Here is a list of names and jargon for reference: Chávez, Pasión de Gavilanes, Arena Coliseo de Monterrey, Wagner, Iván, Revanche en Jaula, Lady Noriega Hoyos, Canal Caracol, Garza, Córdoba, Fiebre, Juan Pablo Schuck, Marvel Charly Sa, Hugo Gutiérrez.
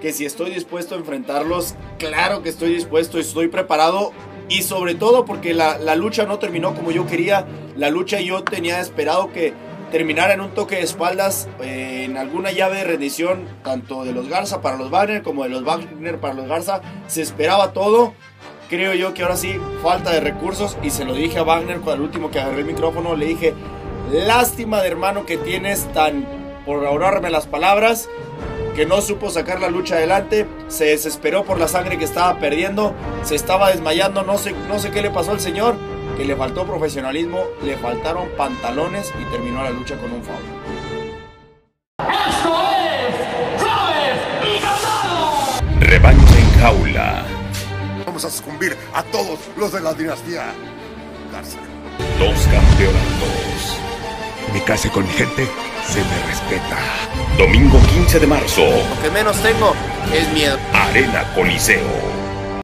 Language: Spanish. que si estoy dispuesto a enfrentarlos, claro que estoy dispuesto, estoy preparado. Y sobre todo porque la lucha no terminó como yo quería. La lucha yo tenía esperado que terminara en un toque de espaldas, en alguna llave de rendición, tanto de los Garza para los Wagner como de los Wagner para los Garza. Se esperaba todo. Creo yo que ahora sí, falta de recursos. Y se lo dije a Wagner cuando el último que agarré el micrófono, le dije: lástima de hermano que tienes tan, por ahorrarme las palabras, que no supo sacar la lucha adelante, se desesperó por la sangre que estaba perdiendo, se estaba desmayando, no sé qué le pasó al señor, que le faltó profesionalismo, le faltaron pantalones y terminó la lucha con un foul. ¡Esto es Chávez y Casado! Revanche en Jaula. Vamos a sucumbir a todos los de la dinastía Garza. Dos campeonatos. Me casé con mi gente, se me respeta. Domingo 15 de marzo. Lo que menos tengo es miedo. Arena Coliseo.